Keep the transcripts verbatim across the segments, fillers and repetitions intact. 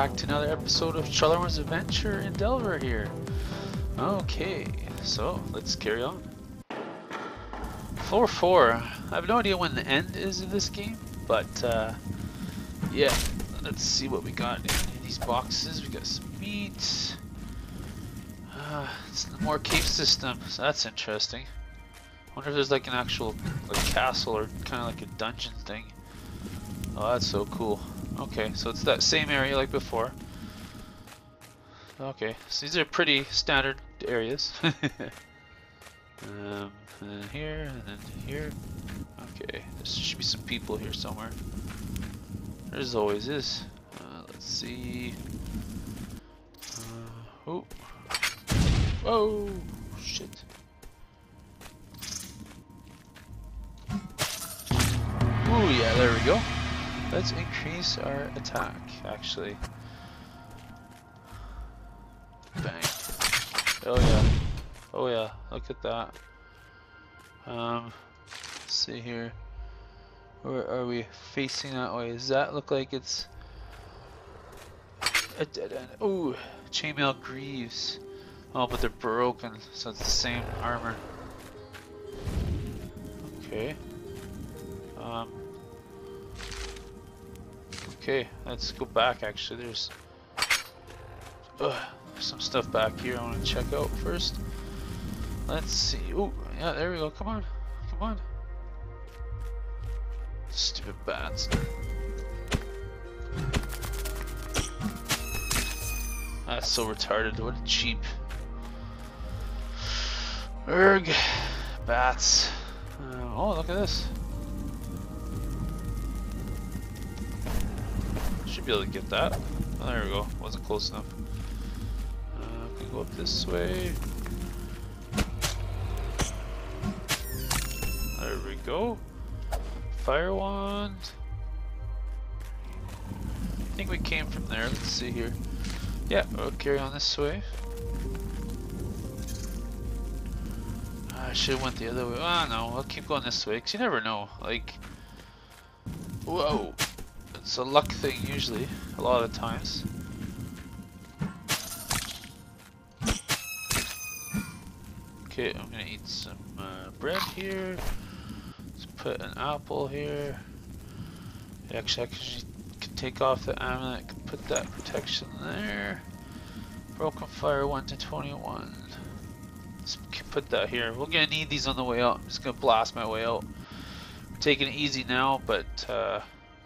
back to another episode of Sharlenwar's Adventure in Delver here. Okay, so let's carry on. Floor four. I have no idea when the end is of this game, but uh, yeah, let's see what we got in these boxes. We got some meat. Uh, it's the more cave system, so that's interesting. I wonder if there's like an actual like castle or kind of like a dungeon thing. Oh, that's so cool. Okay, so it's that same area like before. Okay, so these are pretty standard areas. um, and then here, and then here. Okay, there should be some people here somewhere. There's always is. Uh, let's see. Uh, oh. Whoa! Shit. Oh yeah, there we go. Let's increase our attack, actually. Bang. Oh yeah. Oh yeah, look at that. Um, let's see here. Where are we? Facing that way. Does that look like it's a dead end? Ooh, chainmail greaves. Oh, but they're broken, so it's the same armor. Okay. Um... Okay, let's go back. Actually, there's uh, some stuff back here I want to check out first. Let's see. Oh, yeah, there we go. Come on, come on. Stupid bats. That's so retarded. What a cheap. Erg, bats. Uh, oh, look at this. Should be able to get that. Oh, there we go. Wasn't close enough. Uh, we can go up this way. There we go. Fire wand. I think we came from there. Let's see here. Yeah, we'll carry on this way. I should have went the other way. Ah, no. I'll keep going this way because you never know. Like, whoa. It's a luck thing usually, a lot of times. Okay, I'm gonna eat some uh, bread here. Let's put an apple here. Actually, I can take off the amulet. I can put that protection there. Broken fire one to twenty-one. Let's put that here. We're gonna need these on the way out. I'm just gonna blast my way out. I'm taking it easy now, but. Uh,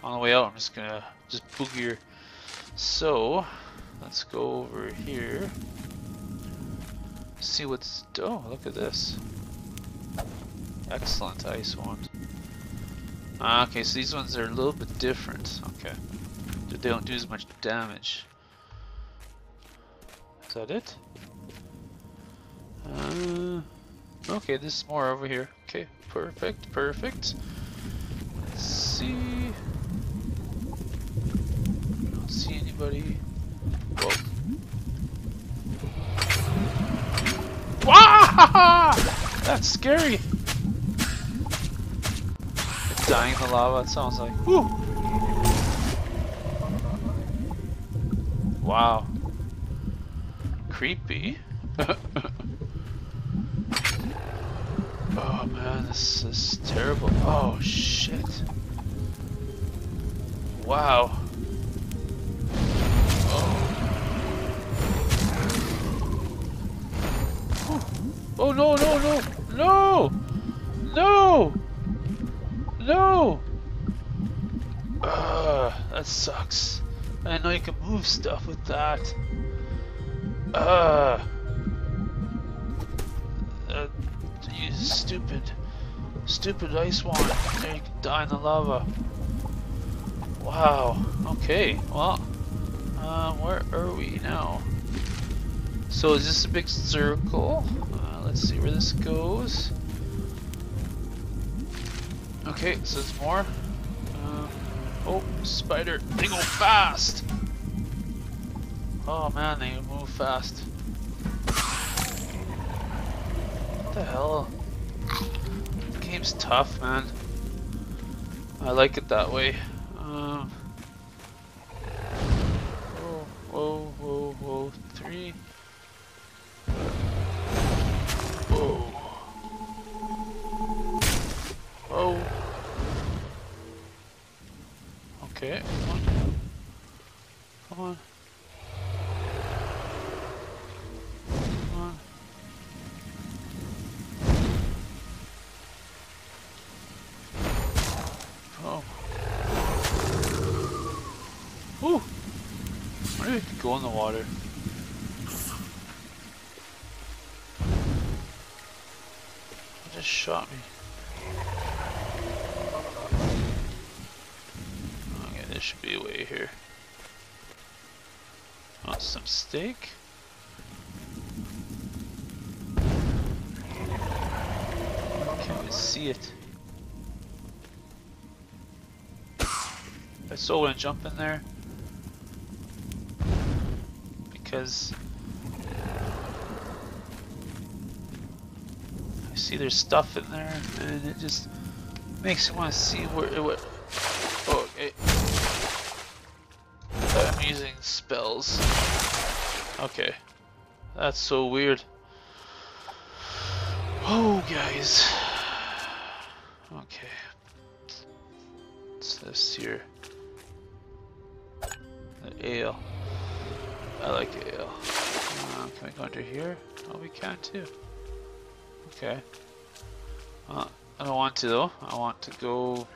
On the way out, I'm just gonna just boogie her. So, let's go over here. See what's. Oh, look at this. Excellent ice wand. Ah, okay, so these ones are a little bit different. Okay. They don't do as much damage. Is that it? Uh, okay, this is more over here. Okay, perfect, perfect. Let's see. See anybody? Whoa. Wah! That's scary! Dying in the lava, it sounds like. Woo! Wow. Creepy. Oh man, this is terrible. Oh shit. Wow. Oh no no no no no no! Uh, that sucks. I know you can move stuff with that. Uh, uh you stupid, stupid ice wand. There you can die in the lava. Wow. Okay. Well, uh, where are we now? So is this a big circle? Let's see where this goes. Okay, so it's more. Um, oh, spider. They go fast! Oh man, they move fast. What the hell? The game's tough, man. I like it that way. Um, oh, Whoa, whoa, whoa, three. Whoa. Whoa. Okay, come on. Come on. Come on. Oh. Woo! Why do we have to go in the water? It just shot me. Okay, there should be a way here. Want some steak? I can't even see it. I still wouldn't jump in there because I see there's stuff in there and it just makes me want to see where it went. Oh, okay. I'm using spells. Okay. That's so weird. Oh, guys. Okay. What's this here? Ale. I like ale. Uh, can we go under here? Oh, we can too. Okay. Well, I don't want to though. I want to go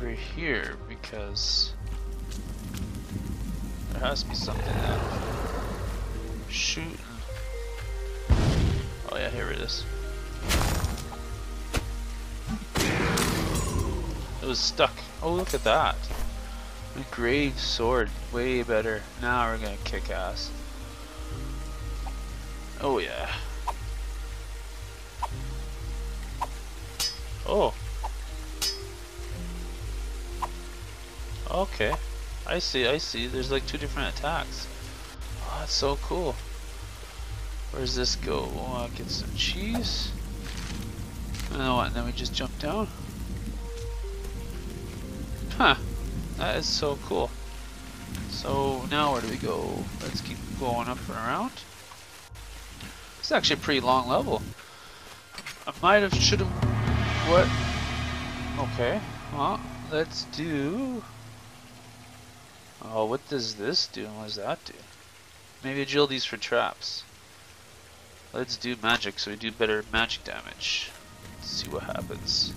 over here because there has to be something that I'm shooting. Oh yeah, here it is. It was stuck. Oh, look at that. A grave sword, way better. Now we're gonna kick ass. Oh yeah. Oh. Okay. I see, I see. There's like two different attacks. Oh, that's so cool. Where does this go? Oh, get some cheese. And then what? And then we just jump down? Huh. That is so cool. So now where do we go? Let's keep going up and around. It's actually a pretty long level. I might have should have what? Okay. Well, let's do. Oh, what does this do? What does that do? Maybe agility's for traps. Let's do magic, so we do better magic damage. Let's see what happens.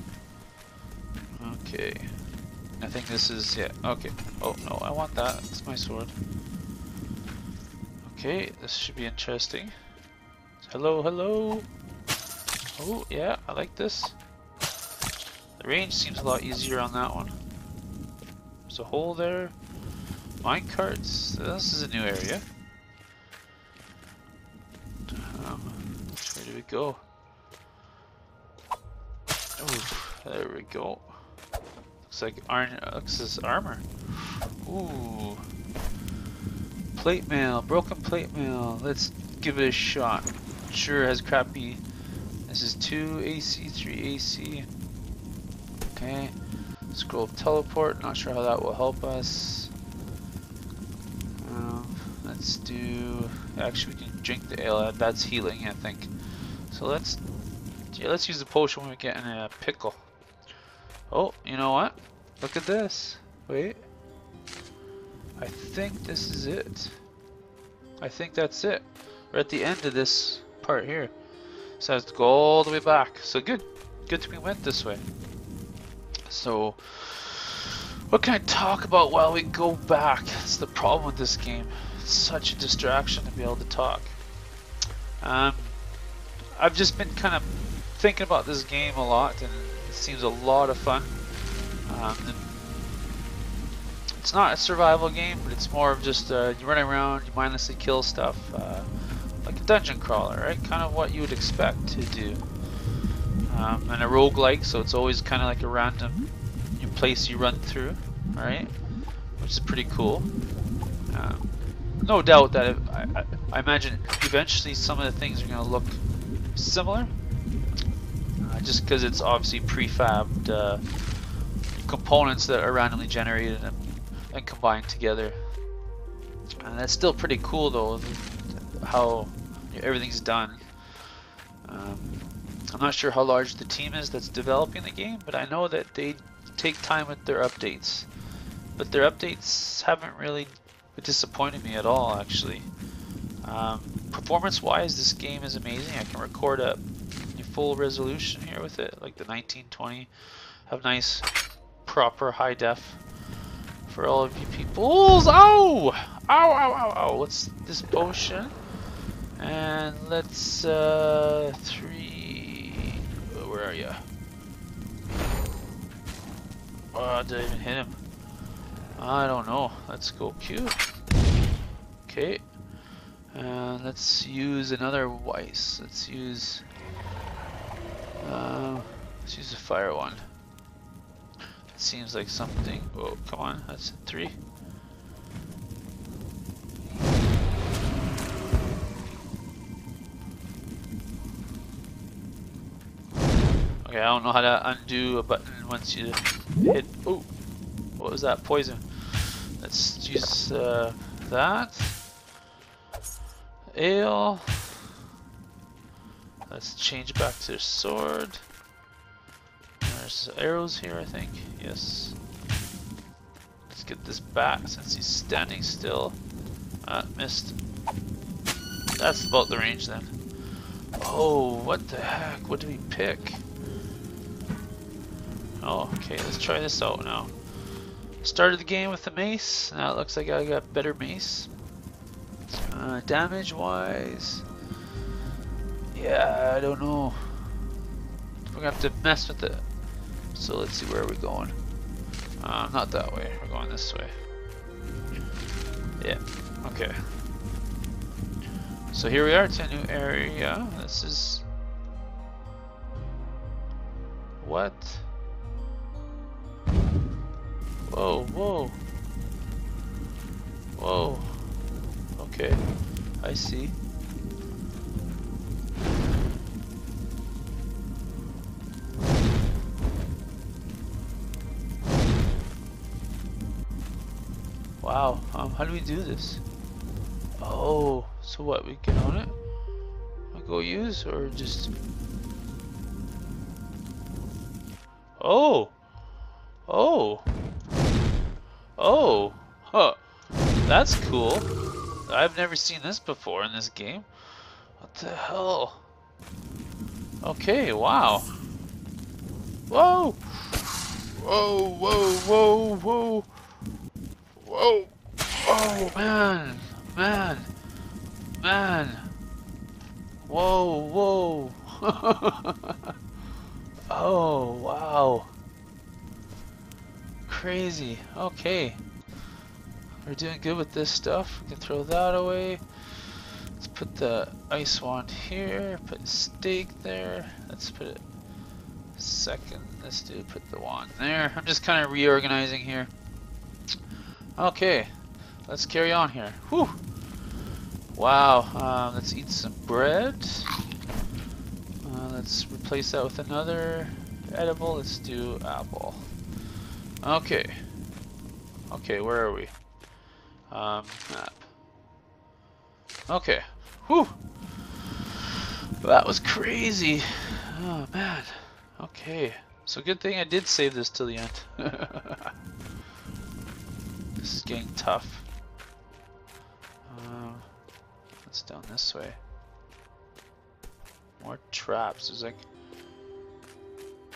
Okay. I think this is, yeah, okay. Oh no, I want that. That's my sword. Okay, this should be interesting. Hello, hello. Oh yeah, I like this. The range seems a lot easier on that one. There's a hole there. Mine carts. This is a new area. Um, which way do we go? Oh, there we go. Looks like iron, looks as armor. Ooh. Plate mail, broken plate mail. Let's give it a shot. Sure has crappy. This is two A C, three A C. Okay. Scroll teleport. Not sure how that will help us. Um, let's do. Actually, we can drink the ale. That's healing, I think. So let's. Yeah, let's use the potion when we get in a pickle. Oh, you know what? Look at this. Wait. I think this is it. I think that's it. We're at the end of this part here. So I have to go all the way back. So good. Good to we went this way. So, what can I talk about while we go back? That's the problem with this game. It's such a distraction to be able to talk. Um, I've just been kind of thinking about this game a lot and it seems a lot of fun. Um, it's not a survival game, but it's more of just uh, you run around, you mindlessly kill stuff, uh, like a dungeon crawler, right? Kind of what you would expect to do. Um, and a roguelike, so it's always kind of like a random new place you run through, right? Which is pretty cool. Um, no doubt that I, I, I imagine eventually some of the things are going to look similar. Uh, just because it's obviously prefabbed uh, components that are randomly generated and and combined together. And that's still pretty cool though, how everything's done. Um, I'm not sure how large the team is that's developing the game, but I know that they take time with their updates. But their updates haven't really disappointed me at all, actually. Um, Performance-wise, this game is amazing. I can record a full resolution here with it, like the nineteen twenty. Have nice, proper high def for all of you peoples. Ow! Ow, ow, ow, ow. What's this potion? And let's, uh, three... Where are you? Oh, did I even hit him? I don't know. Let's go Q. Okay. Uh, let's use another Weiss. Let's use... Uh, let's use the fire one. It seems like something... Whoa, come on. That's three. Okay, I don't know how to undo a button once you hit... Oh! What was that? Poison. Let's use uh, that. Ale. Let's change back to their sword. There's arrows here, I think. Yes. Let's get this back since he's standing still. Ah, missed. That's about the range then. Oh, what the heck? What do we pick? Oh, okay. Let's try this out now. Started the game with the mace. Now it looks like I got better mace. Uh, damage wise, yeah, I don't know. We're gonna have to mess with it. So let's see, where are we going? Uh, not that way. We're going this way. Yeah. Okay. So here we are to a new area. This is what. Whoa, whoa, whoa, okay, I see. Wow, um, how do we do this? Oh, so what, we get on it? I'll go use, or just... Oh! Oh! Oh, huh, that's cool. I've never seen this before in this game. What the hell? Okay, wow. Whoa! Whoa, whoa, whoa, whoa. Whoa! Oh, man, man, man. Whoa, whoa. Oh, wow. Crazy. Okay, we're doing good with this stuff. We can throw that away. Let's put the ice wand here, put stake there. Let's put it second. Let's do put the wand there. I'm just kind of reorganizing here. Okay, let's carry on here. Whew. Wow. Um, let's eat some bread. Uh, let's replace that with another edible. Let's do apple. Okay. Okay, where are we? Um, map. Okay. Whew! That was crazy! Oh, man. Okay. So good thing I did save this till the end. This is getting tough. Um, it's down this way. More traps. There's like...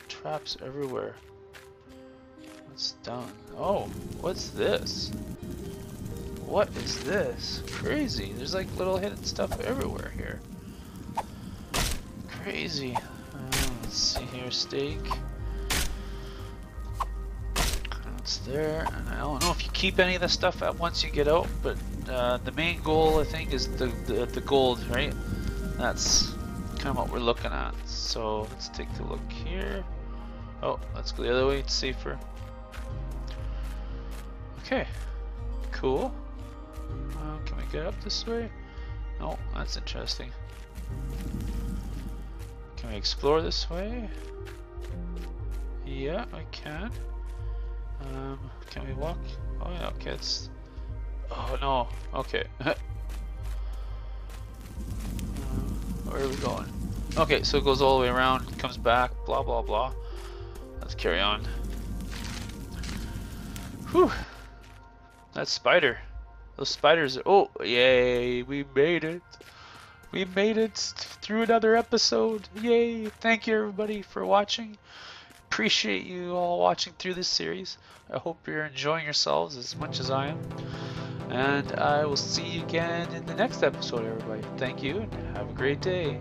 traps everywhere. It's done. Oh, what's this? What is this? Crazy. There's like little hidden stuff everywhere here. Crazy. Uh, let's see here. Steak. That's there. And I don't know if you keep any of the stuff out once you get out, but uh, the main goal I think is the, the the gold, right? That's kind of what we're looking at. So let's take a look here. Oh, let's go the other way. It's safer. Okay, cool. Uh, can we get up this way? No, that's interesting. Can we explore this way? Yeah, I can. Um, can we walk Oh yeah, okay, it's... Oh no, okay. Where are we going? Okay, so it goes all the way around, comes back, blah blah blah. Let's carry on. Whew! That spider. Those spiders are... Oh, yay! We made it! We made it through another episode! Yay! Thank you everybody for watching. Appreciate you all watching through this series. I hope you're enjoying yourselves as much as I am. And I will see you again in the next episode, everybody. Thank you and have a great day.